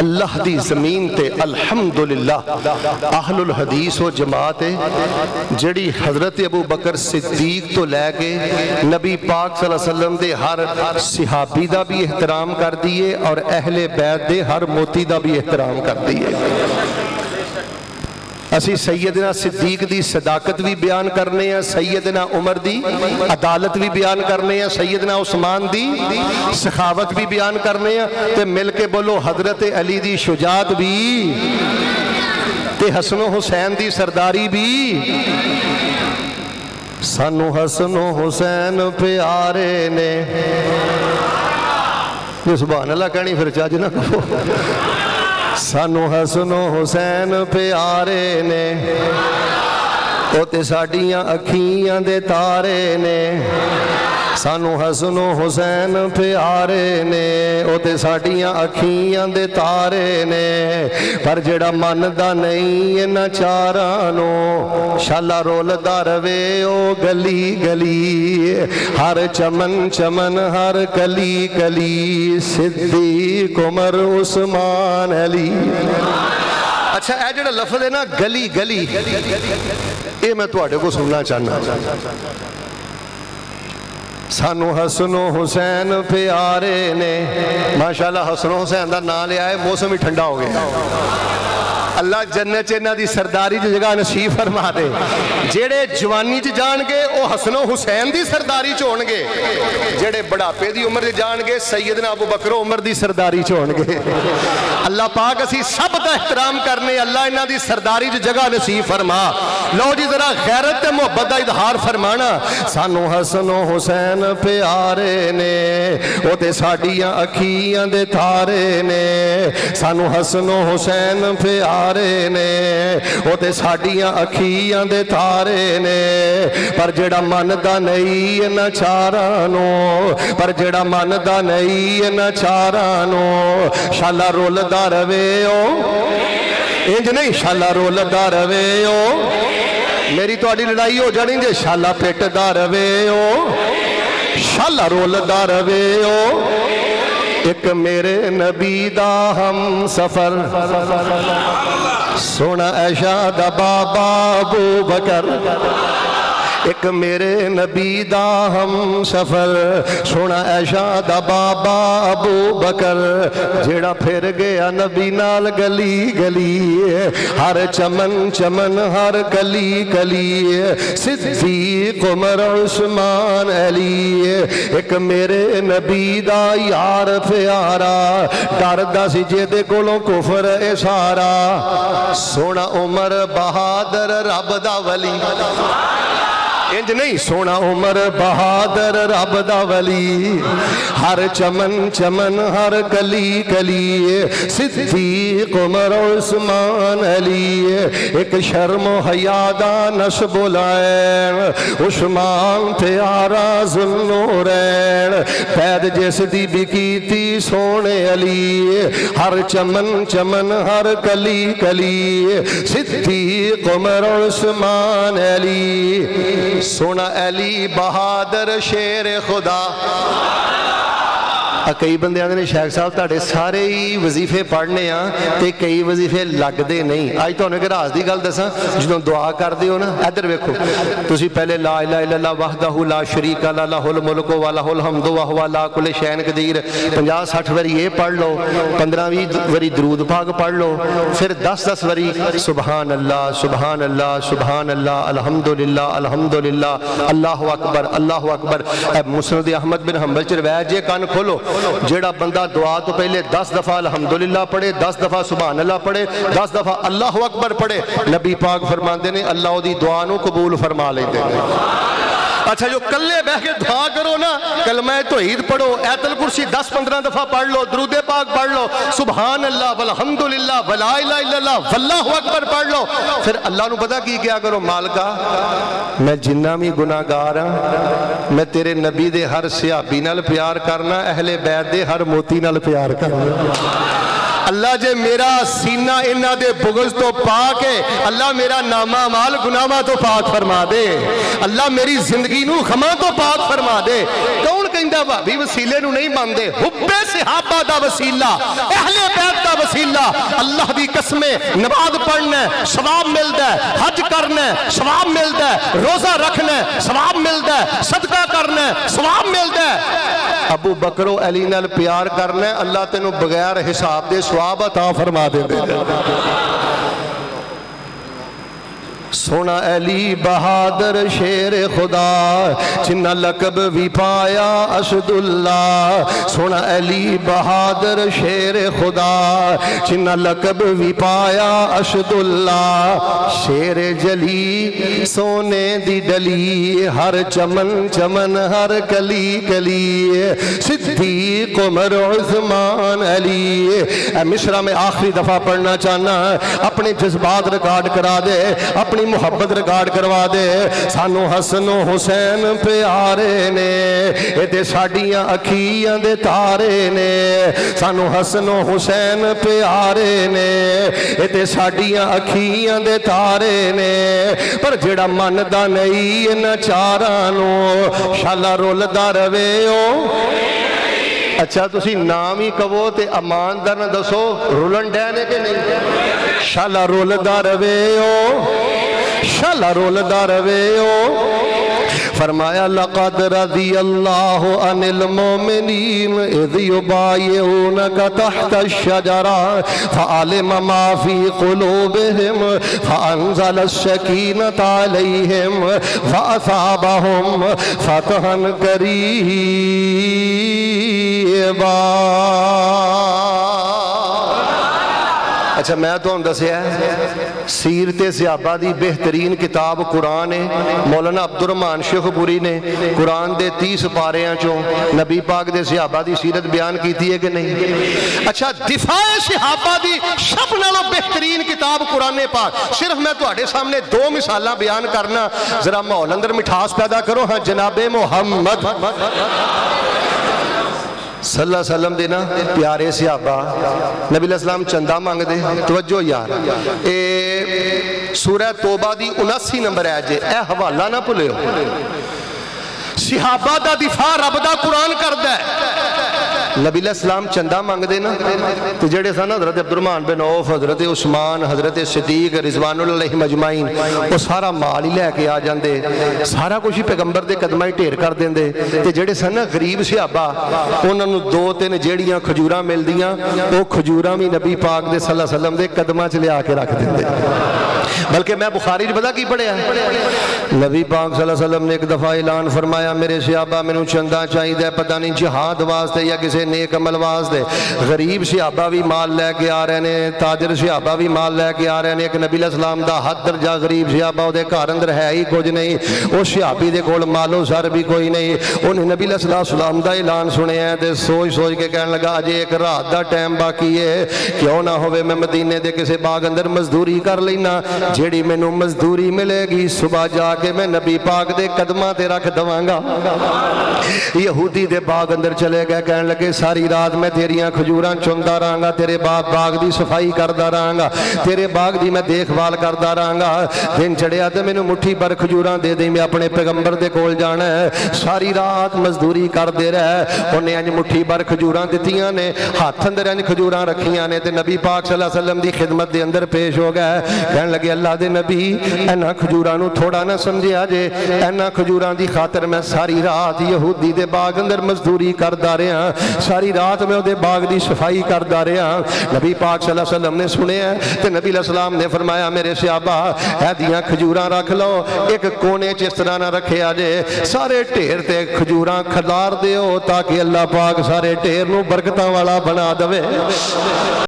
अल्लाह दी ज़मीन ते अल्हम्दुलिल्लाह अहलुल हदीस व जमात है जिहड़ी हज़रत अबू बकर सिद्दीक तो लैके नबी पाक सल्लल्लाहु अलैहि वसल्लम दे हर सहाबी दा भी एहतराम करदी है और अहले बैत दे हर मोती दा भी एहतराम करदी है। असी सैयदना सिद्दीक दी सदाकत भी बयान करने हैं, सैयदना उमर दी अदालत भी बयान करने हैं, सैयदना उस्मान दी सखावत भी बयान करने हैं ते मिल के बोलो हजरत अली दी शुजात भी ते हसन हुसैन दी सरदारी भी। सानू हसन हुसैन प्यारे ने सुभान अल्लाह कहनी फिर चज ना कहो। सानू हसन हुसैन प्यारे ने साडियां अखियां दे तारे ने। सानू हसन हुसैन प्यारे ने साडियां अखियां दे तारे ने। पर जेड़ा मनदा नहीं इन्हां चारां नूं शाला रोलदा रवे ओ गली गली हर चमन चमन हर कली कली सिद्दीक उमर उस्मान अली। अच्छा यह जो लफ्ज़ है ना गली गली ये मैं तुहाडे को सुनना चाहना। सानू हसनो हुसैन प्यारे ने माशाल्लाह हसनो हुसैन का नाम लिया है मौसम ही ठंडा हो गया। अल्लाह जन्नत च इन्हां दी सरदारी दी जगह नसीब फरमा दे। जेड़े जवानी च जाणगे वो हसनो हुसैन दी सरदारी च होणगे, जेड़े बुढ़ापे दी उम्र च जाणगे सैयदना अबू बकर उमर दी सरदारी च होणगे। अल्लाह पाक असी सब दा एहतराम करने, अल्लाह इन्हां दी सरदारी च जगह नसीब फरमा। लो जी जरा गैरत मुहब्बत का इजहार फरमाना। सानू हसन हुसैन प्यारे ने साडियां अखियां दे तारे ने। सानू हसन हुसैन प्यारे ने साडियां अखियां दे तारे ने। पर जेड़ा मनदा नहीं इन्हां चारां नूं, पर जेड़ा मनदा नहीं इन्हां चारां नूं शाला रोलदा रवे ओ इंज नहीं शाला रोलदा रवे ओ। मेरी थोड़ी लड़ाई हो जानी जे शाला पेटदा रवे ओ शाला रोलदा रवे ओ। एक मेरे नबी दा हम सफर सोना आयशा दा बाबा अबू बकर। एक मेरे नबी दा हम सफर सोना आयशा दा बाबा अबू बकर। जेड़ा फिर गया नबी नाल गली गली हर चमन चमन हर कली कली सिद्दीक उमर उस्मान अली। एक मेरे नबी दा यार प्यारा डरदा सी जेदे कोलों कुफर ए सारा सोना उमर बहादुर रब दा वली इंज नहीं सोना उमर बहादुर रब दा वली हर चमन चमन हर कली कली सिद्दीक उमर उस्मान अली। एक शर्म हया दा नश बुलाए उस्मान प्यारा ज़ुल्नूरैन पैद जिस दी भी कीती सोने अली हर चमन चमन हर कली कली सिद्दीक उमर उस्मान अली। सोना अली बहादुर शेर खुदा। कई बंदे आते हैं शेख साहब ताड़े सारे ही वजीफे पढ़ने तो कई वजीफे लगते नहीं। अज तो एक राज की गल दसा जो दुआ करते हो ना इधर वेखो तुम पहले ला इलाहा इल्लल्लाह वहदहू ला शरीका लहु लहुल मुल्क व लहुल हम्दु व हुव अला कुल्लि शैइन कदीर 50-60 बारी ये पढ़ लो, 15-20 बारी दरूद पाक पढ़ लो, फिर 10-10 बारी सुबहान अल्लाह सुबहान अल्लाह सुबहान अल्लाह अलहम्दुलिल्लाह अलहम्दुलिल्लाह अल्लाहु अकबर अल्लाहु अकबर। मुसनद अहमद बिन हंबल च रिवायत जे कान खोलो जेड़ा बंदा दुआ तो पहले 10 दफा अलहम्दुलिल्लाह पढ़े, 10 दफा सुभान अल्लाह पढ़े, 10 दफा अल्लाहु अकबर पढ़े नबी पाक फरमाते ने अल्लाह ओदी दुआ नूं कबूल फरमा लेते ने। अच्छा जो कल्ले बह के दुआ करो ना कलमा तौहीद पढ़ो, आयतुल कुर्सी 10-15 दफा पढ़ लो, दरूद पाक पढ़ लो, सुबहान अल्लाह वल्हम्दुलिल्लाह वला इलाहा इल्लल्लाह वल्लाहु अकबर पढ़ लो, फिर अल्लाह नूं पता की क्या करो मालका मैं जिन्ना भी गुनाहगार हाँ मैं तेरे नबी दे हर सहाबी नाल प्यार करना अहले बैत दे हर मोती नाल प्यार करना। अल्लाह जे मेरा सीना इन्हां दे बुग़्ज़ तो पाक है अल्लाह मेरा नामा माल गुनाहां तो पाक फरमा दे, अल्लाह मेरी जिंदगी नूं खमां तो पाक फरमा दे। कौन कहंदा भाभी वसीले नूं नहीं मानदे हुब्बे सहाबा दा वसीला अहले बैत दा वसीला, अल्लाह दी कसमें नमाज पढ़ने सवाब मिलता है, हज करने सवाब मिलता है, रोजा रखने सवाब मिलता है, सदका करने सवाब मिलता है। अबू बकरो अली नाल प्यार करना, अल्लाह तेनू बगैर हिसाब दे सवाब अता फरमा दे। सोना अली बहादुर शेर खुदा, जिन्ना लकब भी पाया असदुल्ला। सोना अली बहादुर शेर खुदा, जिन्ना लकब भी पाया असदुल्ला। शेर जली सोने दी डली, हर चमन चमन हर कली कली। सिद्दीक उमर उस्मान अली। मिसरा में आखिरी दफ़ा पढ़ना चाहना, अपने जज्बात रिकॉर्ड करा दे, अपने मोहब्बत रिकॉर्ड करवा दे। सानू हसन हुसैन प्यारे ने, ये साडियां अखियां दे तारे ने। सानू हसन हुसैन प्यारे ने, ये साडियां अखियां दे तारे ने। पर जेड़ा मनदा नहीं इन चारां नू, शाला रुलदा रवे ओ। अच्छा तुसी नाम ही कवो तो अमानदार ना दसो, रुलन डैन है कि नहीं? शाला रुलदा रवे ओ, शाला रोलदा रवे ओ। फरमाया लक़द रज़ियल्लाहु अनिल मोमिनीन इज़ युबायिऊनका तहता शजरा फ़अलिमा मा फ़ी क़ुलूबिहिम फ़अनज़ला अश-शकीनता अलैहिम फ़असाबहुम फ़तहन करीबा। अच्छा मैं तो दसिया सीरत सियाबा की बेहतरीन किताब कुरान है। मौलाना अब्दुर्रहमान शेखपुरी ने कुरान के 30 पारियां चो नबी पाक के सियाबा की सीरत बयान की है कि नहीं? अच्छा दिफाए सिहाबा की सब नालों बेहतरीन किताब कुरान पाक। सिर्फ मैं तुहाडे सामने 2 मिसालां बयान करना, जरा माहौल अंदर मिठास पैदा करो। हाँ जनाबे मुहम्मद सल्लल्लाहु अलैहि वसल्लम दे ना प्यारे सहाबा नबी अलैहिस्सलाम चंदा मंगदे। तवज्जो यार, ए सूरह तौबा दी 79 नंबर आयत जे, ए हवाला ना भुलियो। सहाबा दा दिफा रब दा कुरान करदा है। नबी अलैहिस्सलाम चंदा मंगदे ना, तो जेड़े सन हजरत अब्दुर्रहमान बिन औफ, हजरत उस्मान, हजरत सिद्दीक रिजवानुल्लाह अलैहिम अजमाइन, वो सारा माल ही लैके आ जाते, सारा कुछ ही पैगंबर के कदम ही ढेर कर देंगे। तो जेड़े सन गरीब सहाबा, उन्होंने 2-3 जेड़ियां खजूर मिलदियां, वो खजूर भी नबी पाक दे सल्लल्लाहु अलैहि वसल्लम के कदम च लिया के रख देंगे। बल्कि मैं बुखारी पता की पढ़िया, नबी पाक सल्लल्लाहु अलैहि वसल्लम ने एक दफ़ा ऐलान फरमाया, मेरे सहाबा मैनू चंदा चाहिए, पता नहीं जिहाद वास्ते या किसी नेक अमल वास्ते। गरीब सहाबा भी माल लैके आ रहे हैं, ताजर सहाबा भी माल लैके आ रहे हैं। एक नबी अलैहिस्सलाम दा हद दर्जा गरीब सहाबा, उसदे घर अंदर है ही कुछ नहीं, उस सहाबी दे कोल मालो सर भी कोई नहीं। उन्हें नबी अलैहिस्सलाम दा ऐलान सुनिया ते सोच सोच के कहन लगा, अजे एक रात दा टाइम बाकी है, क्यों ना होवे मैं मदीने दे किसी बाग अंदर मजदूरी कर लेना, जेड़ी मैनू मजदूरी मिलेगी सुबह जाके मैं नबी पाक दे कदमां ते रख दवांगा। यहूदी दे बाग अंदर चले गए, कहन लगे सारी रात मैं तेरिया खजूर चुनता रहा, तेरे बाग की सफाई करता रहा, तेरे बाग की मैं देखभाल करता रहा। दिन चढ़िया तो मैं मुट्ठी भर खजूर दे दी, मैं अपने पैगंबर के कोल जाना है। सारी रात मजदूरी करते रहे, उन्हें अंज मुट्ठी भर खजूर दित्तियां ने, हाथ अंदर अंज खजूर रखिया ने, तो नबी पाक सल्लल्लाहु अलैहि वसल्लम की खिदमत के अंदर पेश हो गए। कह लगे अल्लाह के नबी, इन्होंने खजूर थोड़ा ना समझिया जे, इन्होंने खजूर की खातर मैं सारी रात यहूदी के बाग अंदर मजदूरी करता रहा, सारी रात मैं उहदे बाग की सफाई करता रहा। नबी पाक सल्लल्लाहु अलैहि वसल्लम ने सुनिया तो नबी अलैहिस्सलाम ने फरमाया, मेरे सहाबा ऐदियां खजूरां रख लो, एक कोने च इस तरह ना रखे आ जे सारे ढेर ते खजूरां खलार दिओ, ताकि अल्लाह पाक सारे ढेर नूं बरकतां वाला बना देवे।